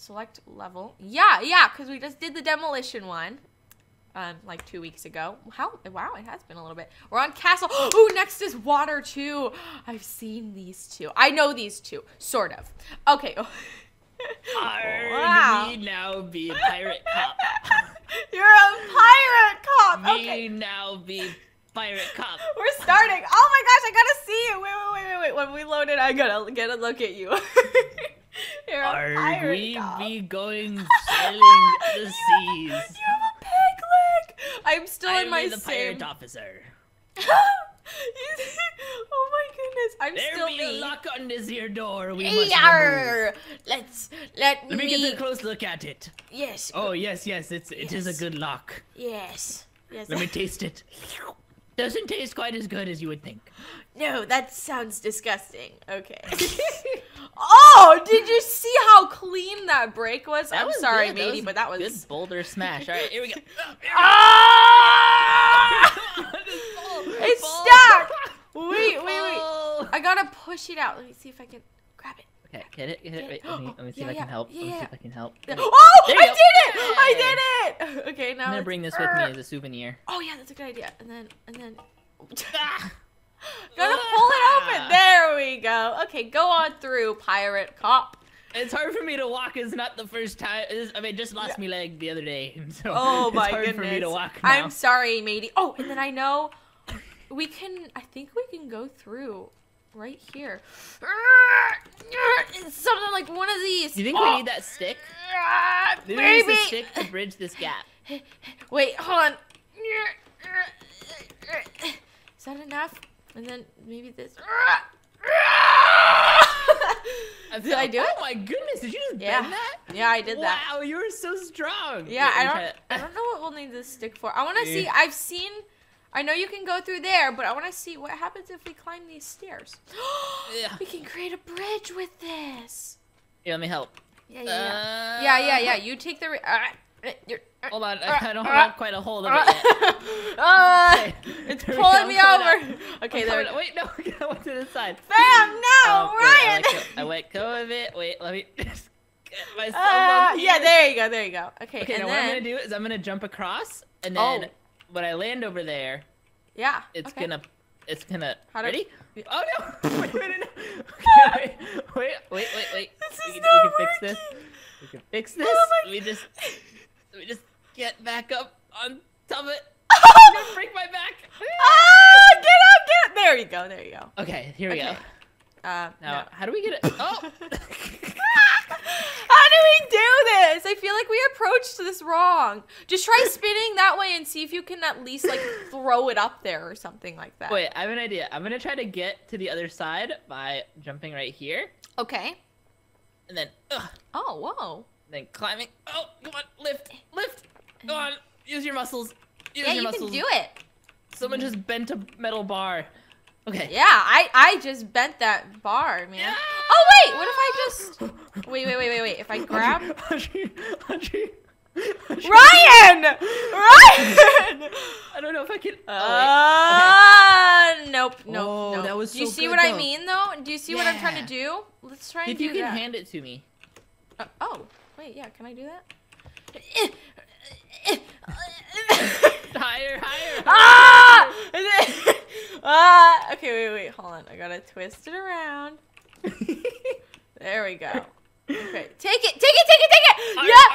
Select level. Yeah, because we just did the demolition one like 2 weeks ago. Wow, it has been a little bit. We're on castle. Oh, next is water too. I've seen these two. I know these two, sort of. Okay. Wow. Me now be pirate cop. You're a pirate cop. Me okay. Now be pirate cop. We're starting. Oh my gosh, I gotta see you. Wait. When we load it, I gotta get a look at you. Are we cop. Be going sailing the seas? You have a pig leg! I'm still in my the pirate officer. Oh my goodness, I'm there still be me. A lock on this here door. We must remove. Let me get a close look at it. Yes. Oh yes, it is a good lock. Yes. Let me taste it. Doesn't taste quite as good as you would think. No, that sounds disgusting. Okay. Oh, did you see how clean that break was? I'm sorry, matey, but that was good boulder smash. All right, here we go. It's stuck. Wait. I gotta push it out. Let me see if I can grab it. Okay, get it. Wait, let me see if I can help. Let me see if I can help. Oh, I did it! I did it! Okay, now I'm gonna bring this with me as a souvenir. Oh yeah, that's a good idea. And then. Gotta pull it open. There we go. Okay, go on through, pirate cop. It's hard for me to walk. It's not the first time. I mean, just lost me leg the other day. So oh my goodness. It's hard for me to walk now. I'm sorry, matey. Oh, and then I know we can. I think we can go through right here. It's something like one of these. Do you think we need that stick? Maybe. We need the stick to bridge this gap. Wait, hold on. Is that enough? And then maybe this. Did I do it? Oh my goodness! Did you just bend that? Yeah, I did that. Wow, you were so strong. Yeah, I don't know what we'll need this stick for. I want to see. I know you can go through there, but I want to see what happens if we climb these stairs. Yeah. We can create a bridge with this. Yeah, let me help. Yeah. You take the. Hold on, I don't have quite a hold of it yet. Okay. It's pulling me over. Okay, there we go. Wait, no, I went to the side. Bam, no, Ryan! I let go of it. Wait, let me just get myself up here. Yeah, there you go. Okay, and now what I'm going to do is I'm going to jump across, and then when I land over there, it's going to... It's gonna. Ready? Oh no! Wait. Okay, wait. This is not working. We can fix this. Oh my... Let me just get back up on top of it. I'm gonna break my back. Ah! Get up! There you go. Okay, here we go. Now, how do we get it? Oh! How do we do this? I feel like we approached this wrong. Just try spinning that way and see if you can at least like throw it up there or something like that. Wait, I have an idea. I'm gonna try to get to the other side by jumping right here. Okay. And then. Oh, whoa. Then climbing. Oh, come on, lift. Go on, use your muscles. Use your muscles. Yeah, you can do it. Someone just bent a metal bar. Okay. Yeah, I just bent that bar, man. Yeah. Oh wait, what if I just wait? If I grab Audrey. Ryan! I don't know if I can. Okay. Nope. Oh, no. That was so good. Do you see what I mean, though? Do you see what I'm trying to do? Let's try and do that. If you can hand it to me. Oh, wait, yeah. Can I do that? Higher. Ah! Okay, wait, hold on. I gotta twist it around. There we go. Okay, take it. Yeah.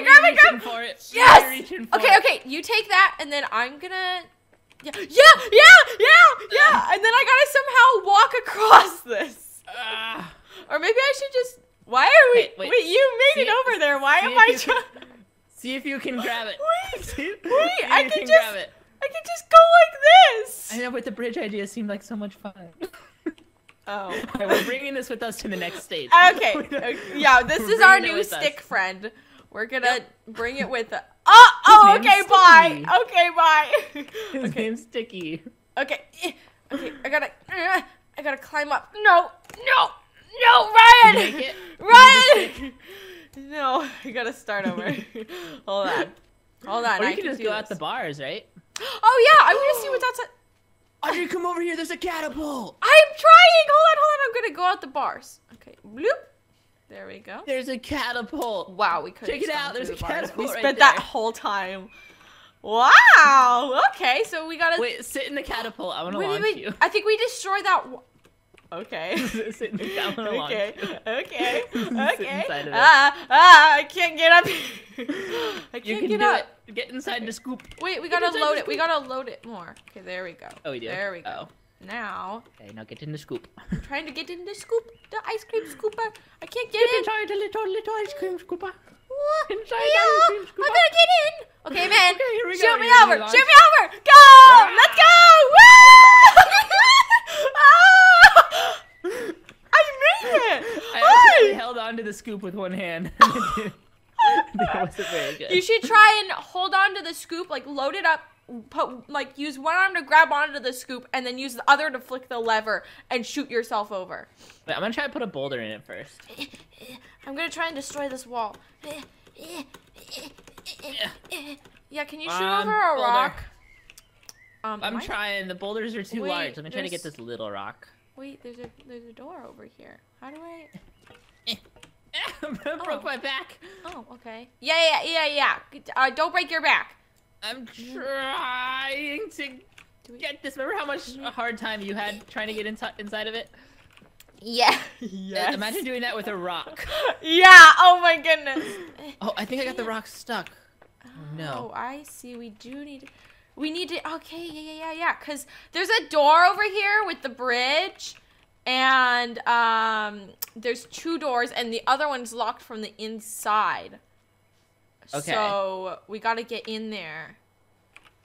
Grab it. For it. Yes. For okay. You take that, and then I'm gonna. Yeah. And then I gotta somehow walk across this. Or maybe I should just. Why are we? Wait, you made it over there. Why am I trying? See if you can grab it. Wait! I can just go like this. I know, but the bridge idea seemed like so much fun. Oh, we're bringing this with us to the next stage. Okay. Yeah, this is our new stick friend. We're gonna bring it with us. Oh, okay, bye. His name's Sticky. Okay, I gotta climb up. No, No! No, Ryan! Make it. Ryan! No, I gotta start over. Hold on. Hold on. Or you can just go out the bars, right? Oh, yeah! I wanna see what's outside. Audrey, come over here. There's a catapult. I'm trying. Hold on, hold on. I'm gonna go out the bars. Okay. Bloop. There we go. There's a catapult. Wow, we could check it out. There's a catapult. We spent that whole time. Wow. Okay, so we gotta wait. Sit in the catapult. I wanna launch you. I think we destroyed that. Okay. Sit in the catapult. Okay. Okay. Okay. I can't get up. I can't get up. Get inside the scoop. Wait, we gotta load it. We gotta load it more. Okay, there we go. Oh, we do. There we go. Now. Okay, now get in the scoop. I'm trying to get in the scoop. The ice cream scooper. I can't get in. Inside the little ice cream scooper. Inside the ice cream scooper. I'm gonna get in. Okay, man. Okay, here we go. Shoot me over. Shoot me over. Go. Let's go. Woo! I made it. I held onto the scoop with one hand. You should try and hold on to the scoop, like load it up, put, like use one arm to grab onto the scoop and then use the other to flick the lever and shoot yourself over. Wait, I'm gonna try to put a boulder in it first. I'm gonna try and destroy this wall. Yeah, can you shoot over a boulder. Rock? I'm trying. The boulders are too large. I'm trying to get this little rock. Wait, there's a door over here. How do I... broke my back. Oh, okay. Yeah. Don't break your back. I'm trying to get this. Remember how much a hard time you had trying to get inside of it? Yeah. Yes. Imagine doing that with a rock. Yeah. Oh my goodness. Oh, I think I got the rock stuck. No. Oh, I see. We do need. We need to. Okay. Yeah. Cause there's a door over here with the bridge. And there's two doors, and the other one's locked from the inside. Okay. So we gotta get in there.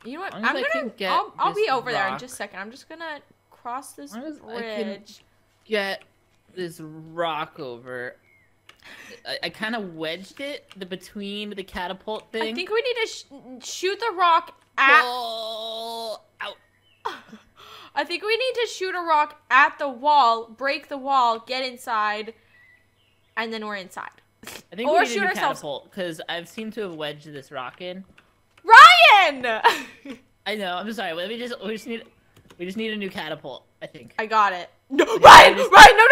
You know what? I'm gonna. I'll be over there in just a second. I'm just gonna cross this bridge. I can get this rock over. I kind of wedged it between the catapult thing. I think we need to shoot the rock at. Pull out. I think we need to shoot a rock at the wall, break the wall, get inside, and then we're inside. I think we need a catapult, because I've seemed to have wedged this rock in. Ryan! I know. I'm sorry. We just need a new catapult. I think. I got it. No, Ryan! Ryan! No!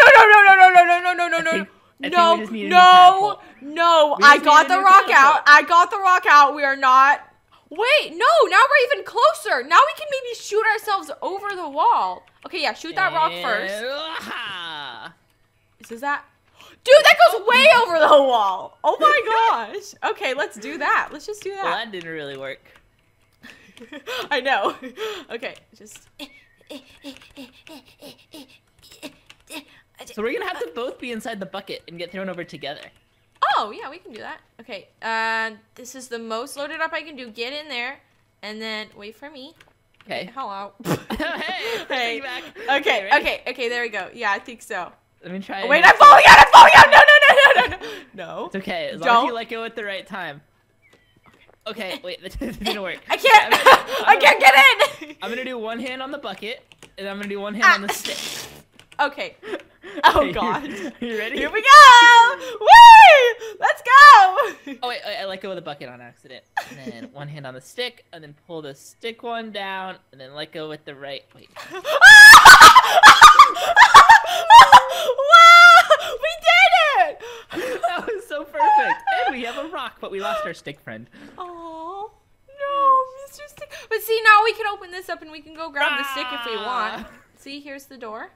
I got the rock out. I got the rock out. We are not. Wait, no, now we're even closer. Now we can maybe shoot ourselves over the wall. Okay, yeah, shoot that rock first. Is that? Dude, that goes way over the wall. Oh my gosh. Okay, let's do that. Let's just do that. Well, that didn't really work. I know. Okay, just. So we're going to have to both be inside the bucket and get thrown over together. Oh, yeah, we can do that. Okay, this is the most loaded up I can do. Get in there, and then wait for me. Okay. Hello. Hey. Back. Okay, okay, there we go. Yeah, I think so. Let me try. Wait, I'm falling out! I'm falling out! No. No. It's okay, as long as you let go at the right time. Okay, wait, that didn't work. I can't. I can't get in. I'm going to do one hand on the bucket, and I'm going to do one hand on the stick. Okay. Oh, God. You ready? Here we go! Woo! Let's go! Oh, wait, I let go of the bucket on accident. And then one hand on the stick, and then pull the stick one down, and then let go with the right. Wait. Wow! We did it! That was so perfect. And we have a rock, but we lost our stick friend. Oh, no, Mr. Stick. But see, now we can open this up, and we can go grab the stick if we want. See, here's the door.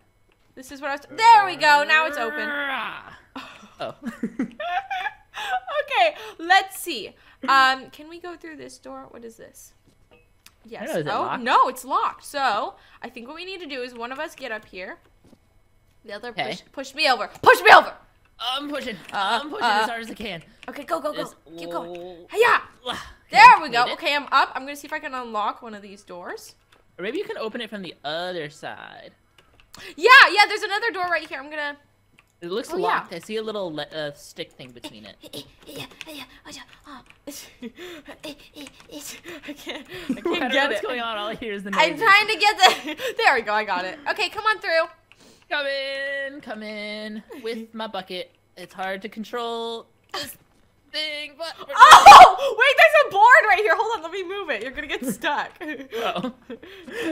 This is what I was. There we go. Now it's open. Oh. Okay. Let's see. Can we go through this door? What is this? Yes. Oh no, it's locked. So I think what we need to do is one of us get up here. The other push me over. Push me over. I'm pushing. I'm pushing as hard as I can. Okay, go. Keep going. Yeah. There we go. Okay, I'm up. I'm gonna see if I can unlock one of these doors. Or maybe you can open it from the other side. Yeah, there's another door right here. I'm gonna... It looks locked. Yeah. I see a little stick thing between it. I can't get it. What's going on? All I hear is the noise. I'm trying to get the... There we go. I got it. Okay, come on through. Come in with my bucket. It's hard to control this thing, but... Oh! Wait, there's a board right here. Hold on, let me move it. You're gonna get stuck. Oh.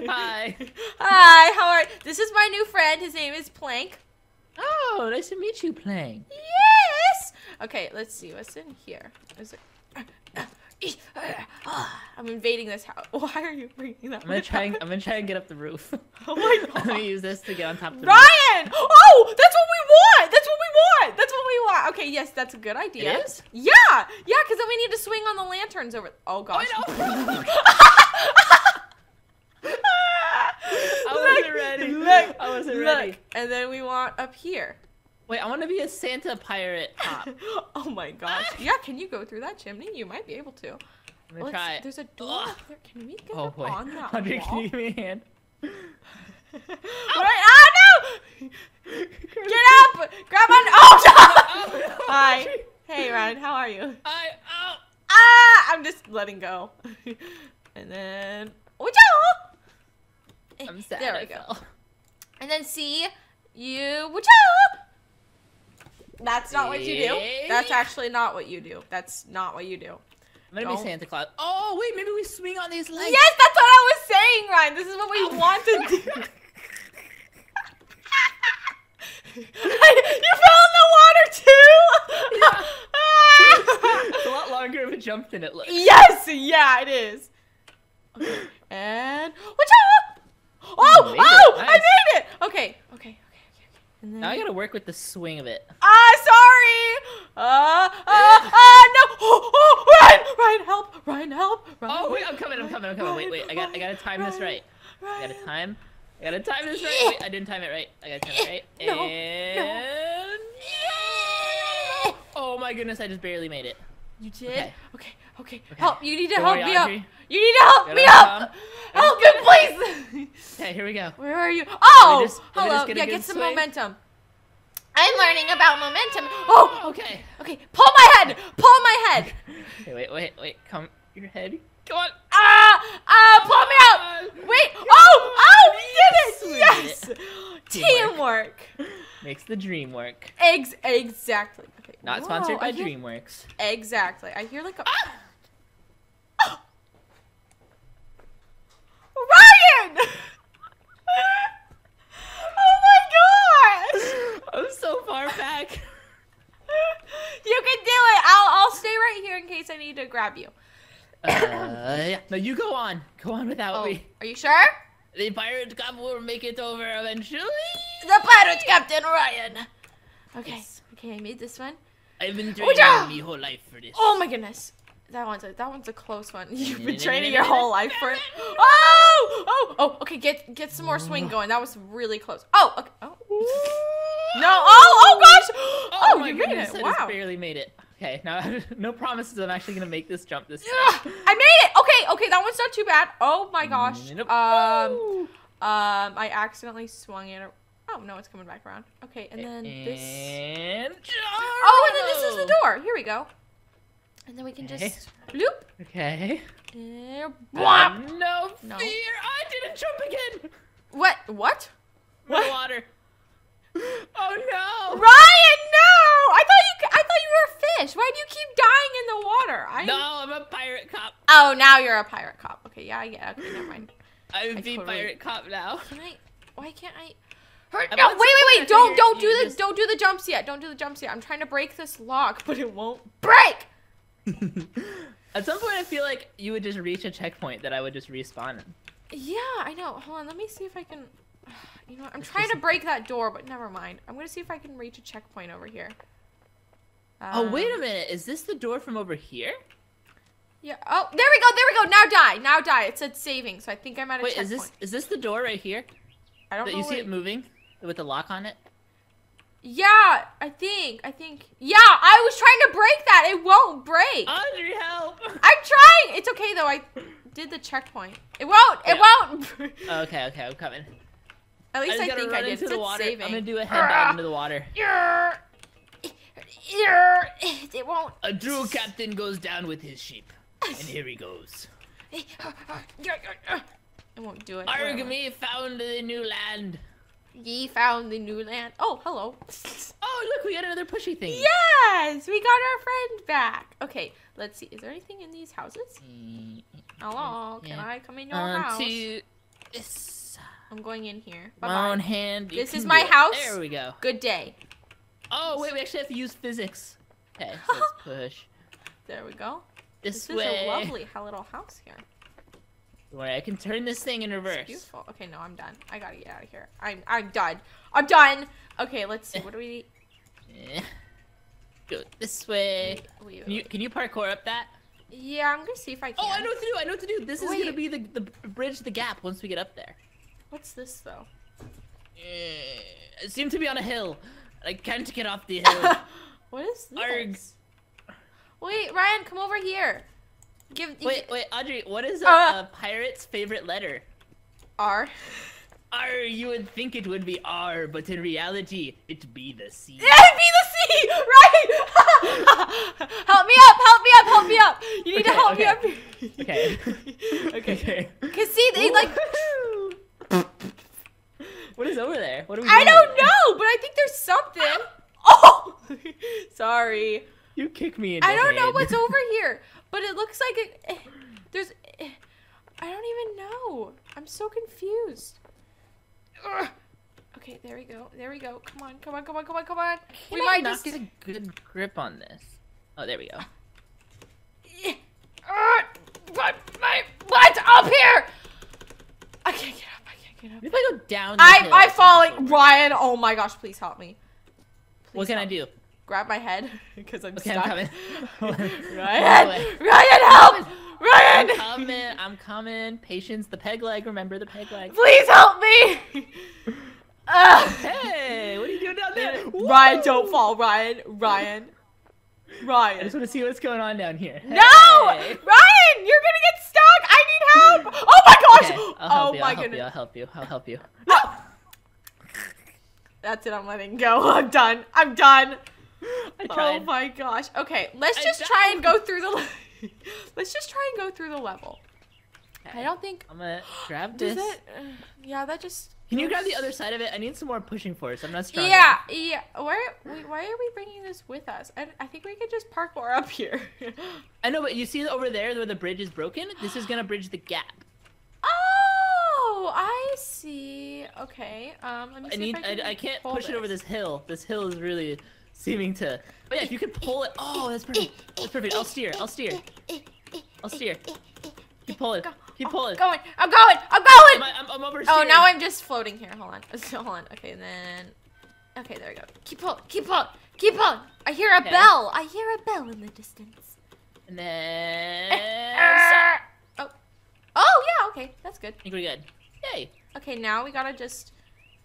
Hi. Hi, how are you? This is my new friend. His name is Plank. Oh, nice to meet you, Plank. Yes! Okay, let's see. What's in here? Is it... I'm invading this house. Why are you bringing that? I'm gonna try and get up the roof. Oh my god. I'm gonna use this to get on top of the Ryan! Roof. Ryan! Oh! That's what we want! That's what we want! Okay, yes, that's a good idea. It is? Yeah! Yeah, because then we need to swing on the lanterns over... Oh gosh. Oh, no. I wasn't ready. And then we want up here. Wait, I want to be a Santa pirate top. Oh my gosh. Yeah, can you go through that chimney? You might be able to. I'm gonna try it. There's a door up there. Can we get up on that wall? Audrey, can you give me a hand? Oh no! Get up! Grab on. Oh no! Oh, no. Hi. Hey Ryan, how are you? I'm just letting go. And then. Watch out! I'm sad. There we go. And then see you. Watch out! That's not what you do. That's actually not what you do. That's not what you do. I'm gonna be Santa Claus. Oh, wait, maybe we swing on these legs. Yes, that's what I was saying, Ryan. This is what we want to do. You fell in the water, too? Yeah. It's a lot longer of a jump than it looks. Yes, yeah, it is. Okay. And... Watch out! Oh, nice. I made it! Okay. Then... Now I gotta work with the swing of it. Sorry! No! Oh, Ryan, help! Oh, wait, I'm coming. Ryan, wait, I gotta time Ryan, this right. Ryan. I gotta time this right. Wait, I didn't time it right. I gotta time it right. And... No. Oh my goodness, I just barely made it. You did? Okay. Help, you need to help me up! Help me, please! Okay, here we go. Where are you? Oh! Hello. Yeah, get some momentum. I'm learning about momentum. Oh! Okay. Pull my head! Okay, wait. Come, your head. Come on. Pull me out! Wait! Oh! We did it! Yes! Teamwork. Makes the dream work. Exactly. Okay. Not sponsored by DreamWorks. Exactly. I hear like a... Ah! Oh! Ryan! Oh my gosh! I'm so far back. You can do it. I'll stay right here in case I need to grab you. Yeah. No, you go on. Go on without me. Are you sure? The pirate captain will make it over eventually. The pirate captain, Ryan. Okay. Yes. Okay, I made this one. I've been training my whole life for this. Oh my goodness. That one's a close one. You've been training your whole life for it. Oh, okay, get some more swing going. That was really close. Oh, okay. Oh. No. Oh gosh. Oh, you made it. Wow. I just barely made it. Okay, now no promises I'm actually gonna make this jump this time. I made it! Okay, that one's not too bad. Oh my gosh. Nope. I accidentally swung it. Oh no, it's coming back around. Okay, and then this. And then this is the door. Here we go. And then we can just loop. Okay. No fear! I didn't jump again! What? More water. Oh no! Ryan, no! I thought you were a fish. Why do you keep dying in the water? I'm a pirate cop. Oh, now you're a pirate cop. Okay, yeah. Okay, never mind. Pirate cop now. Why can't I? No, wait! Don't do the jumps yet. I'm trying to break this lock, but it won't break. At some point, I feel like you would just reach a checkpoint that I would just respawn in. Yeah, I know. Hold on, let me see if I can. You know what? I'm trying to break that door, but never mind. I'm gonna see if I can reach a checkpoint over here. Wait a minute. Is this the door from over here? Yeah. Oh, there we go. Now die. It said saving, so I think I'm at a checkpoint. Is this the door right here? I don't know. You see it moving with the lock on it? Yeah, I think. Yeah, I was trying to break that. It won't break. Audrey, help. I'm trying. It's okay though. I did the checkpoint. It won't. Okay. I'm coming. At least I think I did. It's saving. I'm gonna do a head dive into the water. Yeah. It won't. A true captain goes down with his sheep, and here he goes. It won't do it. Argamy found the new land. Ye found the new land. Oh, hello. Oh, look, we got another pushy thing. Yes, we got our friend back. Okay, let's see. Is there anything in these houses? Hello, can I come in your house? To this. I'm going in here. Bye-bye. My own hand. This is my house. There we go. Good day. Oh, wait, we actually have to use physics. Okay, so let's push. There we go. This way. This is a lovely little house here. I can turn this thing in reverse. It's beautiful. Okay, no, I'm done. I gotta get out of here. I'm done. I'm done. Okay, let's see. What do we need? Go this way. Wait. Can you parkour up that? Yeah, I'm gonna see if I can. Oh, I know what to do. I know what to do. This is gonna be the bridge, the gap, once we get up there. What's this, though? It seemed to be on a hill. I can't get off the hill. What is this? Arg. Wait, Ryan, come over here. Wait, Audrey, what is a pirate's favorite letter? R. R, you would think it would be R, but in reality, it'd be the C. It'd be the C, right? Help me up, help me up, help me up. You need to help me up. Okay. Okay. Because see, they like... What is over there? What are we doing? I don't know, but I think there's something. Oh! Sorry. You kick me in the head. I don't know what's over here. But it looks like I don't even know. I'm so confused. Ugh. Okay, there we go. There we go. Come on, come on, come on, come on, come on. We might just get a good grip on this. Oh, there we go. What? Up here! I can't get up. I can't get up. If I go down, I'm falling. Ryan, oh my gosh, please help me. Please what can I do? Grab my head, because I'm stuck. I'm coming. Ryan! Ryan, help! Ryan! I'm coming, I'm coming. Patience, the peg leg, remember the peg leg. Please help me! Hey, what are you doing down there? Ryan, don't fall, Ryan. Ryan. I just want to see what's going on down here. No! Hey. Ryan, you're gonna get stuck! I need help! Oh my gosh! Okay, oh my goodness. I'll help you, No! That's it, I'm letting go. I'm done. Oh my gosh. Okay, let's just try and go through the level. Okay. I don't think I'm gonna grab this. Yeah, that just Can you grab the other side of it? I need some more pushing force. I'm not strong. Yeah, yeah. Why are we bringing this with us? I think we could just parkour up here. I know, but you see over there where the bridge is broken? This is gonna bridge the gap. Oh, I see. Okay. Let me see I can't push it over this hill. This hill is really seeming to. But yeah, if you could pull it. Oh, that's perfect. That's perfect. I'll steer. Keep pulling. Keep pulling. I'm going. I'm going. I'm oversteering. Oh, now I'm just floating here. Hold on. Okay, and then. Okay, there we go. Keep pulling. Keep pulling. I hear a bell. I hear a bell in the distance. And then. Oh yeah. Okay, that's good. I think we're good. Yay. Okay, now we gotta just.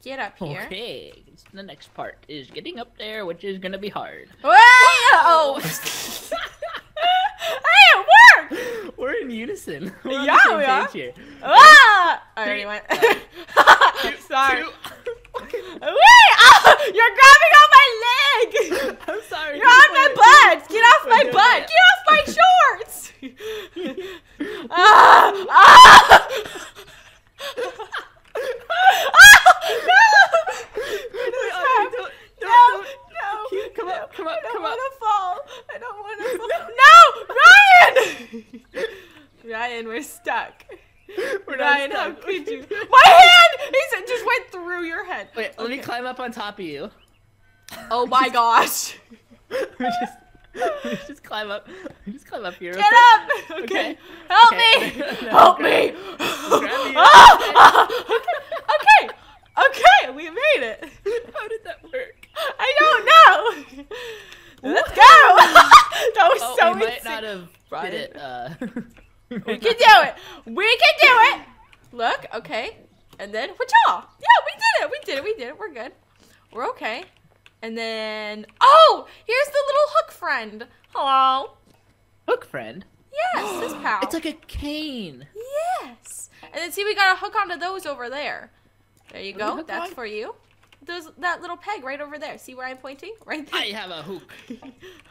Get up here. Okay, the next part is getting up there, which is gonna be hard. Whoa! Hey, it worked! We're in unison. We're on the same page here. Ah! Alright, sorry. Wait! Oh, you're grabbing on my leg! I'm sorry. You're on my butt! Get off my butt! Get off my shorts! We're stuck. We're Ryan, how could you? My hand! It just went through your head. Wait, let me climb up on top of you. Oh my gosh. we just climb up. We just climb up here. Get up! Okay. Help me! Help me! Okay, we made it. How did that work? I don't know. Let's go! That was so insane. Might not have brought it. We can do it! We can do it! Look, okay. And then, whatcha? Yeah, we did it. We're good. We're okay. And then, oh! Here's the little hook friend. Hello. Hook friend? Yes, this pal. It's like a cane. Yes. And then see, we gotta hook onto those over there. There you go, that's for you. That little peg right over there. See where I'm pointing? Right there. I have a hook.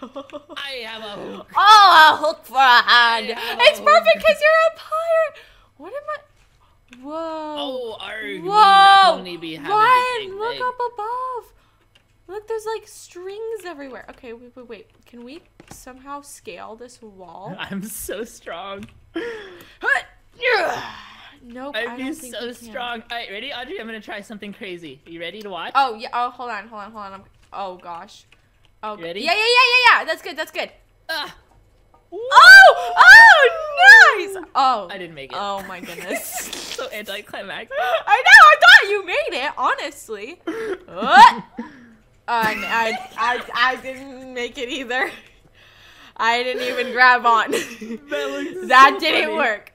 I have a hook. Oh, a hook for a hand. It's perfect because you're a pirate. What am I? Whoa. Oh, Arg. Whoa. Ryan, look up above. Look, there's like strings everywhere. Okay, wait. Can we somehow scale this wall? I'm so strong. Nope, I don't think so strong. All right, ready, Audrey? I'm gonna try something crazy. Are you ready to watch? Oh yeah. Oh, hold on. Oh gosh. Oh. You ready? Yeah. That's good. Oh! Oh, nice! Oh. I didn't make it. Oh my goodness. So anticlimactic. I know. I thought you made it. Honestly. I didn't make it either. I didn't even grab on. That so didn't funny. Work.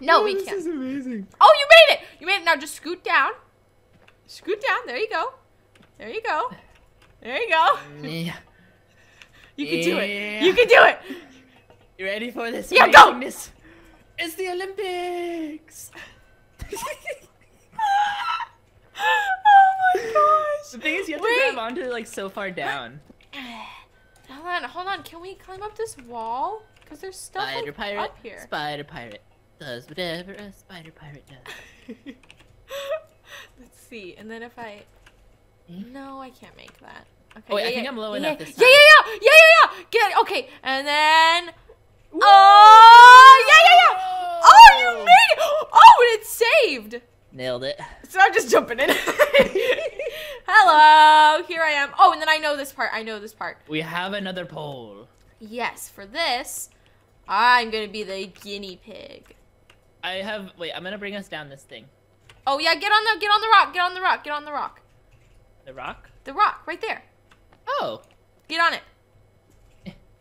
No, we can't. This is amazing. Oh, you made it! You made it. Now just scoot down. Scoot down. There you go. There you go. There you go. Yeah. You can do it. You can do it. You ready for this? Yeah, go! It's the Olympics. Oh my gosh. The thing is, you have to grab onto it like so far down. Hold on. Can we climb up this wall? Because there's stuff up here. Spider pirate. Does whatever a spider pirate does. Let's see. And then if I... No, I can't make that. Okay. Oh, wait, I think I'm low enough this time. Yeah. Get it. Okay. And then... Whoa. Oh, yeah. Oh, you made it. Oh, and it's saved. Nailed it. So I'm just jumping in. Hello. Here I am. Oh, and then I know this part. We have another pole. Yes. For this, I'm going to be the guinea pig. I'm gonna bring us down this thing. Oh yeah, get on the rock. The rock? The rock, right there. Oh. Get on it.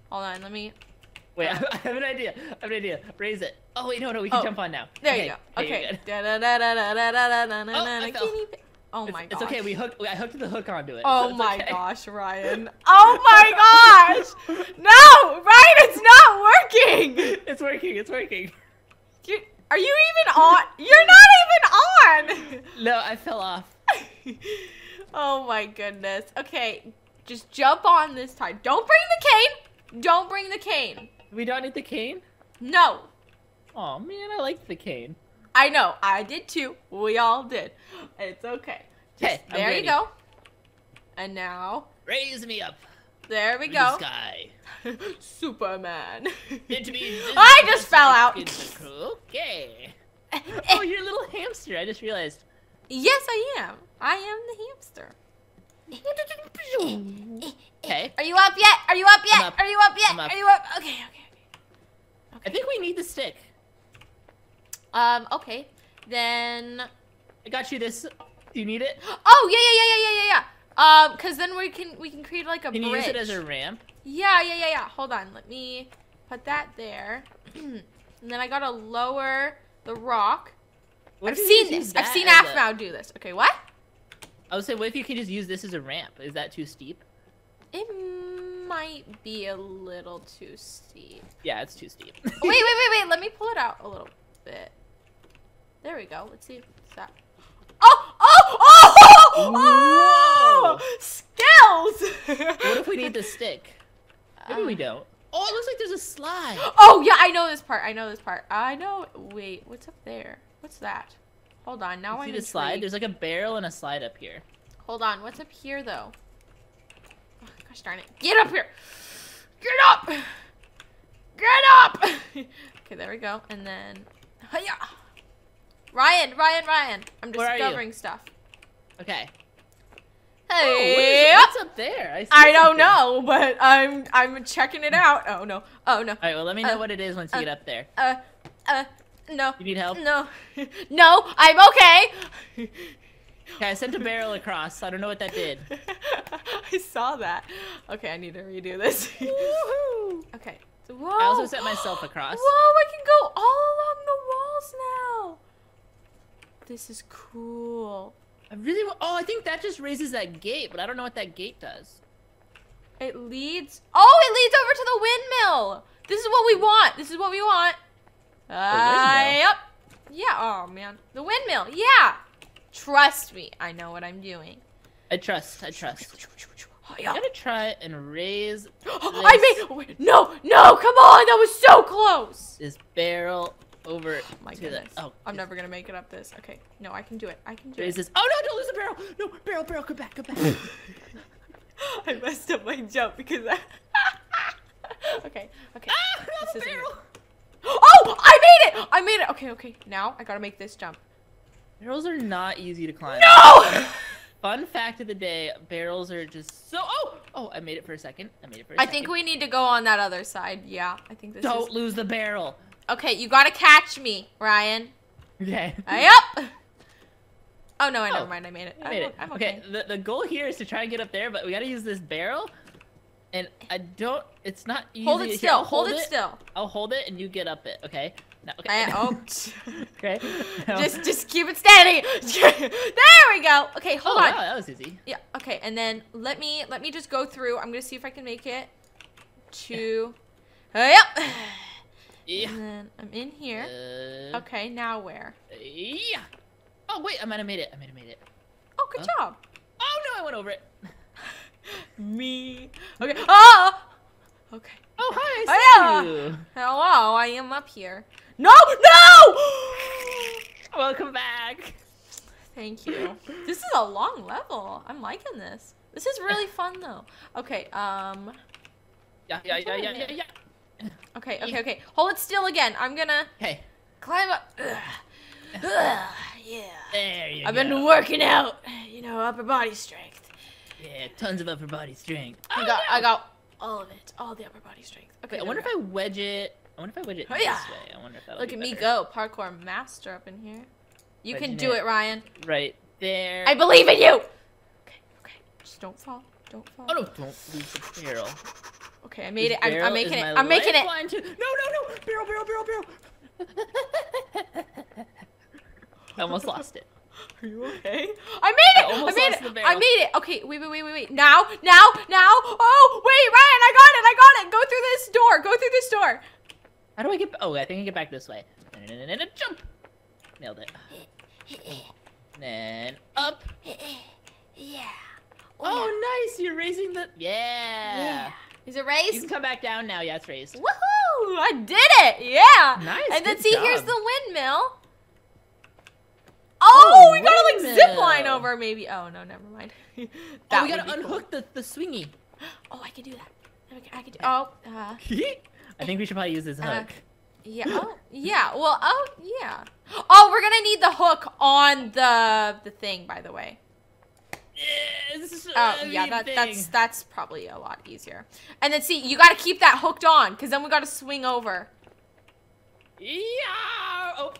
Hold on, let me. Wait, I have an idea. Raise it. Oh wait, no, we can jump on now. There you go. Okay. Oh my gosh. It's okay, I hooked the hook onto it. Oh my gosh, Ryan. Oh my gosh! No, Ryan, it's not working! It's working. Are you even on? You're not even on! No, I fell off. Oh my goodness. Okay, just jump on this time. Don't bring the cane! We don't need the cane? No. Oh man, I liked the cane. I know, I did too. We all did. It's okay. There you go. And now... Raise me up. There we go. Sky. Superman. I just fell out. Okay. Oh, you're a little hamster. I just realized. Yes, I am. I am the hamster. Okay. Are you up yet? Okay. I think we need the stick. Okay. Then. I got you this. Do you need it? Oh, yeah. Cause then we can create like a bridge. Can you use it as a ramp? Yeah. Hold on, let me put that there. And then I gotta lower the rock. I've seen Aphmau do this. Okay, what? I was saying, what if you can just use this as a ramp? Is that too steep? It might be a little too steep. Yeah, it's too steep. Wait. Let me pull it out a little bit. There we go. Let's see. What's that? Oh! Skills! What if we need the stick? Maybe we don't. Oh, it looks like there's a slide. Oh, yeah, I know this part. I know. Wait, what's up there? What's that? Hold on, now I see the slide? There's like a barrel and a slide up here. Hold on, what's up here, though? Oh, gosh darn it. Get up here! Get up! Okay, there we go. And then... Hi-ya! Ryan! I'm discovering stuff. Okay. Hey, oh, what's up there? I don't know, but I'm checking it out. Oh no. All right, well let me know what it is once you get up there. No. You need help? No. No, I'm okay. Okay, I sent a barrel across. So I don't know what that did. I saw that. Okay, I need to redo this. Woohoo! Okay. Whoa. I also sent myself across. Whoa! I can go all along the walls now. This is cool. I think that just raises that gate, but I don't know what that gate does. It leads over to the windmill. This is what we want. Yep. Yeah, oh man. The windmill, yeah! Trust me, I know what I'm doing. I trust. Oh, yeah. I'm gonna try and raise this. I made, no, come on, that was so close! This barrel over to this. Oh, I'm never gonna make it up this. Okay, no, I can do it, I can do it. This. Oh no, don't lose the barrel! No, barrel, come back. I messed up my jump because I... Okay. Ah, no, barrel! Oh, I made it! Okay, now I gotta make this jump. Barrels are not easy to climb. No! Fun fact of the day, barrels are just so... Oh, I made it for a second. I think we need to go on that other side. Yeah, I think this Don't lose the barrel. Okay, you gotta catch me, Ryan. Okay. Yep. Oh, no, never mind. I made it. I'm okay. The goal here is to try and get up there, but we gotta use this barrel. And I don't... It's not easy. Hold it still. Hold it still. I'll hold it and you get up it, okay? No, okay. Okay. No. Just keep it steady. There we go. Okay, hold on. Wow, that was easy. Yeah. Okay, and then let me just go through. I'm gonna see if I can make it to. Yep. Yeah. And then I'm in here. Okay, now where? Yeah. Oh wait, I might have made it. Oh, good job. Oh no, I went over it. Me. Okay. Oh. Okay. Oh, hi, I see you. Hello, I am up here. No! Welcome back. Thank you. This is a long level. I'm liking this. This is really fun, though. Okay, Yeah. Okay. Hold it still again. I'm gonna... Climb up. Yeah. There you go. I've been working out, you know, upper body strength. Yeah, tons of upper body strength. I got... all of it, all the upper body strength. Okay, I wonder if I wedge it. Oh, yeah. This way. I wonder if that. Look at me go, parkour master up in here. You can do it, Ryan. Right there. I believe in you. Okay. Just don't fall. Oh no! Don't lose the barrel. Okay, I made it. I'm making it. I'm making it. No! Barrel. I almost lost it. Are you okay? I made it. I made it. Okay, wait. Now. Oh, wait, Ryan, I got it. Go through this door. How do I get? Oh, I think I get back this way. Jump. Nailed it. And then up. Yeah. Oh, nice. You're raising the. Yeah. Is it raised? You can come back down now. Yeah, it's raised. Woohoo! I did it. Yeah. Nice. And then see, here's the windmill. Oh, we gotta like zip line over maybe. Oh no, never mind. We gotta unhook the swingy. Oh, I can do that. I can do. I think we should probably use this hook. Yeah. Oh, we're gonna need the hook on the thing, by the way. That's probably a lot easier. And then see, you gotta keep that hooked on, because then we gotta swing over. Yeah. Oh.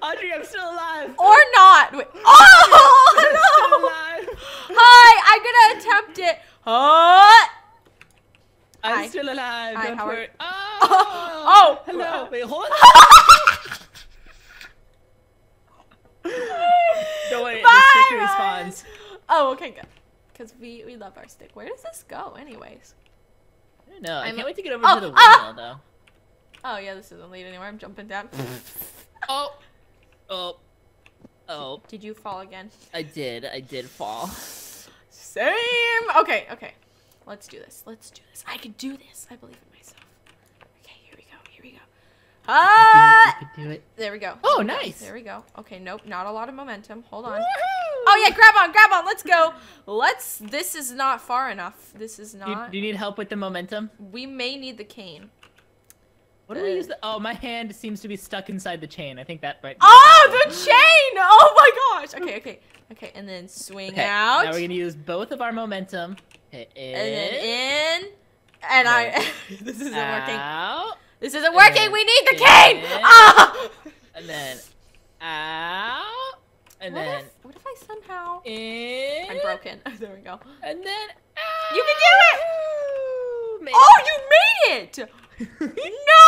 Audrey, I'm still alive. Or not. Wait. Oh, no. Hi, I'm going to attempt it. Oh. I'm still alive. Hi, don't worry. Oh. Hello. Wait, hold on. Don't worry. The stick responds. Oh, okay, good. Because we love our stick. Where does this go anyways? I don't know. I can't wait to get over to the windmill, though. Oh, yeah, this doesn't lead anywhere. I'm jumping down. Oh. Did you fall again? I did fall. Same. Okay. Let's do this. I can do this. I believe in myself. Okay, here we go. You can do it. There we go. Oh, nice. There we go. Okay, nope, not a lot of momentum. Hold on. Woo-hoo! Oh, yeah, grab on. Let's go. This is not far enough. This is not. Do you need help with the momentum? We may need the cane. What do we use? Oh, my hand seems to be stuck inside the chain. I think that right. Oh, the chain! Oh my gosh! Okay. And then swing out. Now we're gonna use both of our momentum. Okay, and then in. And I. This isn't working. We need the cane. And then out. And then. What if I somehow? In. I'm broken. There we go. And then out. You can do it. Oh, you made it! No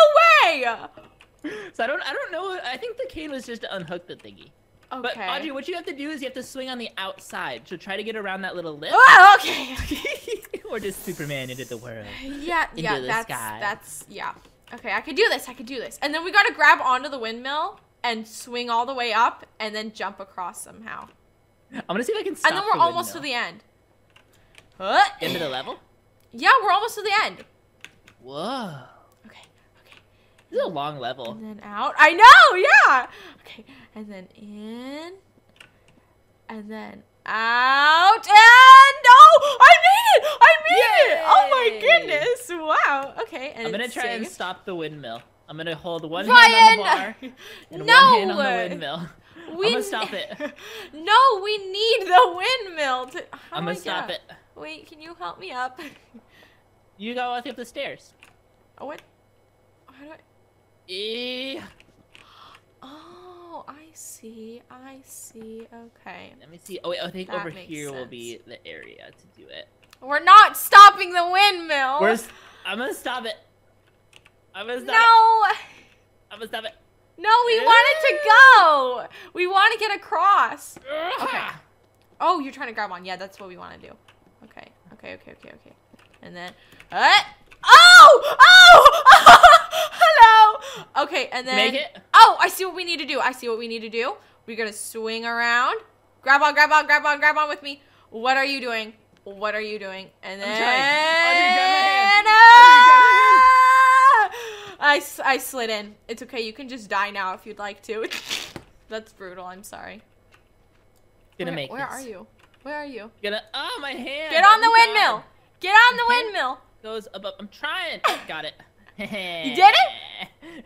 way! So I don't know. I think the cane was just to unhook the thingy. Okay. But Audrey, what you have to do is you have to swing on the outside. So try to get around that little lip. Oh, okay. Or just Superman into the world. Yeah, into the sky. That's yeah. Okay, I could do this. I could do this. And then we gotta grab onto the windmill and swing all the way up and then jump across somehow. I'm gonna see if I can stop the windmill. And then we're almost to the end. What? End of the level? Yeah, we're almost to the end. Whoa. Okay, okay. This is a long level. And then out. I know, yeah! Okay, and then in. And then out. And oh, I made it! I made it! Oh my goodness, wow. Okay, and I'm gonna try and stop the windmill. I'm gonna hold one hand on the bar and one hand on the windmill. I'm gonna stop it. No, we need the windmill to... I'm gonna stop it. Wait, can you help me up? You gotta walk up the stairs. Oh, what? How do I... Oh, I see. I see. Okay. Let me see. Oh, wait. I think over here will be the area to do it. We're not stopping the windmill. I'm gonna stop it. I'm gonna stop it. I'm gonna stop it. No, we wanted to go. We want to get across. Okay. Oh, you're trying to grab on. Yeah, that's what we want to do. Okay. Okay. Okay. Okay. Okay. And then, oh, oh, hello. Okay. And then, oh, I see what we need to do. I see what we need to do. We're gonna swing around. Grab on. Grab on. Grab on. Grab on with me. What are you doing? What are you doing? And then, I slid in. It's okay. You can just die now if you'd like to. That's brutal. I'm sorry. Where are you? Where are you? Oh, my hand. Get on the windmill. Get on the windmill. Goes above. I'm trying. Got it. You did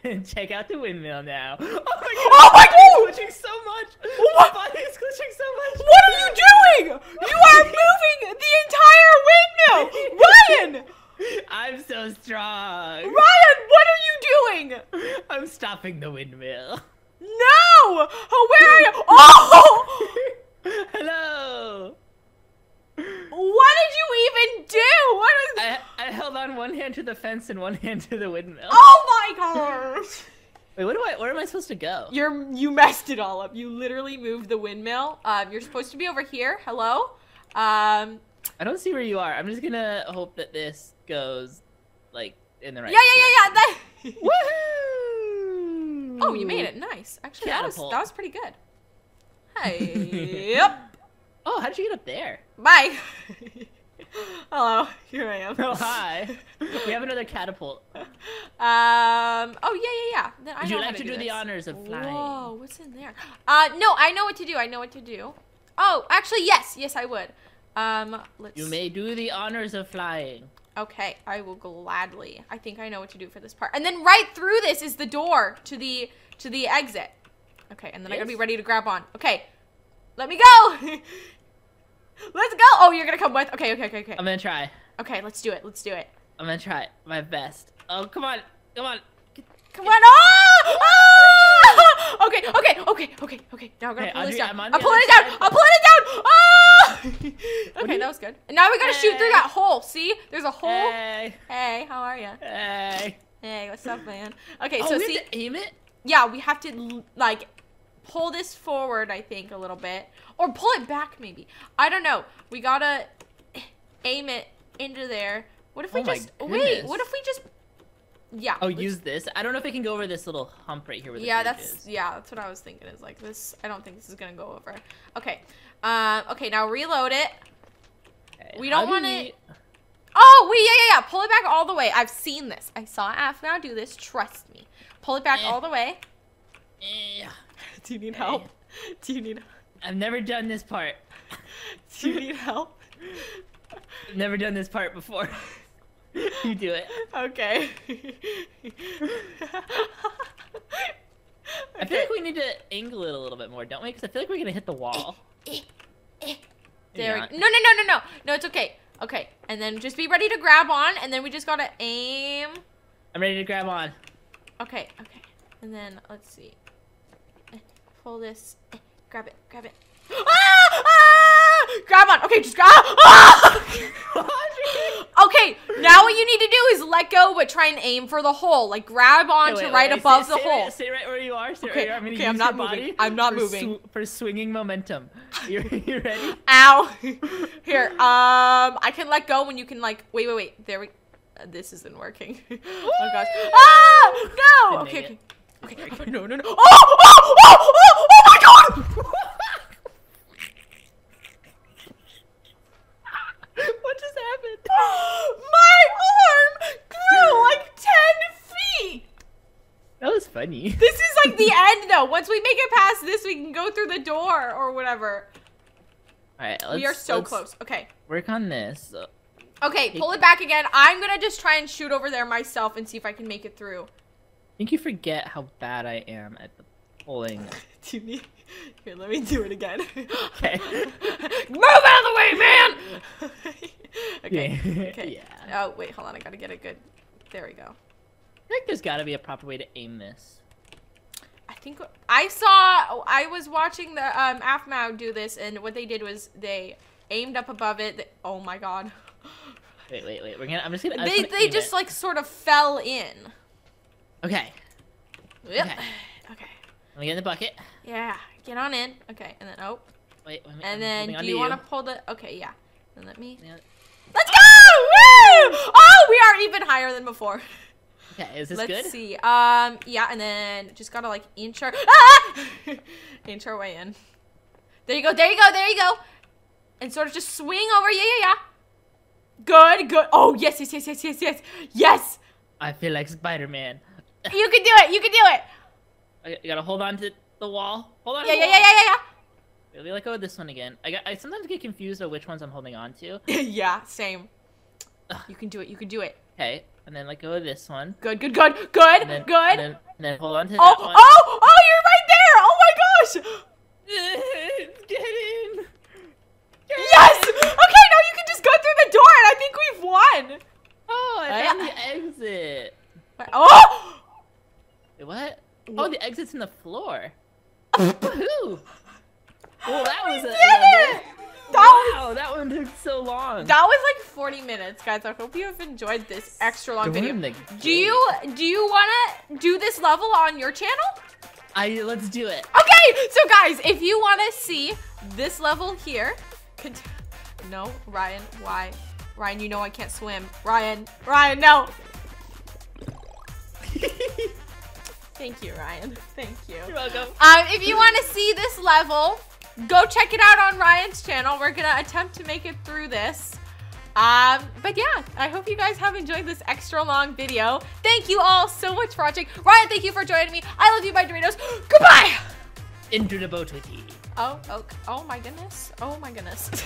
it? Check out the windmill now. Oh my god. Oh my god. It's glitching so much. What? My body is glitching so much. What are you doing? You are moving the entire windmill. Ryan. I'm so strong. Ryan, what are you doing? I'm stopping the windmill. No! Oh, where are you? Oh! Hello. What did you even do? What is... I held on one hand to the fence and one hand to the windmill. Oh my gosh! Wait, where am I supposed to go? You messed it all up. You literally moved the windmill. You're supposed to be over here. Hello? I don't see where you are. I'm just gonna hope that this goes, like, in the right direction. Yeah. Woohoo! Oh, you made it. Nice. Actually, that was pretty good. Hey. Yep. Oh, how did you get up there? Bye. Hello. Here I am. Oh, hi. We have another catapult. Oh, yeah. Then I would you like to do the honors of flying? Whoa, what's in there? No, I know what to do. I know what to do. Oh, actually, yes. Yes, I would. You may do the honors of flying. Okay, I will gladly. I think I know what to do for this part. And then right through this is the door to the exit. Okay, and then I gotta be ready to grab on. Okay, let me go. Let's go. Oh, you're gonna come with? Okay, okay, okay, okay. I'm gonna try. Okay, let's do it. Let's do it. I'm gonna try my best. Oh, come on, come on, come on. Oh! Oh! Okay, okay, okay, okay, okay. Now I'm gonna pull this down. I'm pulling it down. I'm pulling it down. Oh! Okay, that was good. And now we gotta shoot through that hole. See? There's a hole. Hey. Hey, how are you? Hey. Hey, what's up, man? Okay, so we have to aim it? Yeah, we have to, like, pull this forward, I think, a little bit. Or pull it back, maybe. I don't know. We gotta aim it into there. What if we just... Wait, what if we just... Yeah. Oh, use this? I don't know if it can go over this little hump right here. Where the that's what I was thinking. Is like this. I don't think this is gonna go over. Okay. Okay. Now reload it. Okay, we don't want it. Oh, wait. Yeah. Pull it back all the way. I've seen this. I saw Aphmau do this. Trust me. Pull it back all the way. Do you need help? Do you need? I've never done this part. Do you need help? I've never done this part before. You do it. Okay. I feel like we need to angle it a little bit more, don't we? Because I feel like we're gonna hit the wall. There. No, it's okay. Okay, and then just be ready to grab on, and then we just gotta aim. I'm ready to grab on. Okay. Okay. And then let's see. Pull this. Grab it. Grab it. Ah! Grab on. Okay, just grab. Okay, now what you need to do is let go, but try and aim for the hole. Like grab on to right above the hole. Stay right where you are. Okay, I'm not moving. I'm not moving. For swinging momentum. You ready? Ow. Here. I can let go when you can. Like wait. There we. This isn't working. Oh gosh. Ah! No! Okay, okay. Okay. No, no, no. Oh! Oh! Oh! Oh! Oh my god! What just happened? My arm grew like 10 feet! That was funny. This is like the end though. Once we make it past this, we can go through the door or whatever. Alright, let's- We are so close. Okay. Work on this. Okay, pull it back again. I'm gonna just try and shoot over there myself and see if I can make it through. I think you forget how bad I am at the pulling. Do you need... Here, let me do it again. Okay. Move out of the way, man! Okay. Yeah. Okay. Yeah. Oh, wait, hold on. I gotta get it good. There we go. I think there's gotta be a proper way to aim this. I think I saw, I was watching the Aphmau do this, and what they did was they aimed up above it. Oh my god. Wait, wait, wait. We're gonna, I'm just gonna, they just like sort of fell in. Okay. Yep. Okay. Okay. Let me get in the bucket. Yeah. Get on in. Okay. And then, oh. Wait, wait, wait, and then, do you want to pull the, okay, yeah. Then let me. Yeah. Let's go! Woo! Oh, we are even higher than before. Okay, is this good? Let's see. Yeah, and then just gotta like inch our inch our way in. There you go, there you go, there you go. And sort of just swing over. Yeah, yeah, yeah. Good, good. Oh yes, yes, yes, yes, yes, yes, yes. I feel like Spider-Man. You can do it. You can do it. I gotta hold on to the wall. Hold on. Yeah, to the wall. Yeah, yeah, yeah, yeah. Let go of this one again. I sometimes get confused about which ones I'm holding on to. Yeah, same. Ugh. You can do it. You can do it. Okay. And then let go of this one. Good, good, good, good, and then, good. And then hold on to that one. Oh, oh, you're right there! Oh my gosh! Get in! Get yes! In. Okay, now you can just go through the door, and I think we've won. Oh, I found the exit. Oh! Wait, what? Oh, the exit's in the floor. Woohoo! Well, that was it. Wow, that one took so long. That was like 40 minutes, guys. I hope you have enjoyed this extra long video. Do you wanna do this level on your channel? Let's do it. Okay, so guys, if you wanna see this level here, no, Ryan, why? Ryan, you know I can't swim. Ryan, Ryan, no. Thank you, Ryan. Thank you. You're welcome. If you wanna see this level, go check it out on Ryan's channel. We're gonna attempt to make it through this. But yeah, I hope you guys have enjoyed this extra long video. Thank you all so much for watching. Ryan, thank you for joining me. I love you, my Doritos. Goodbye! Into the boat with you. Oh, oh, oh my goodness. Oh my goodness.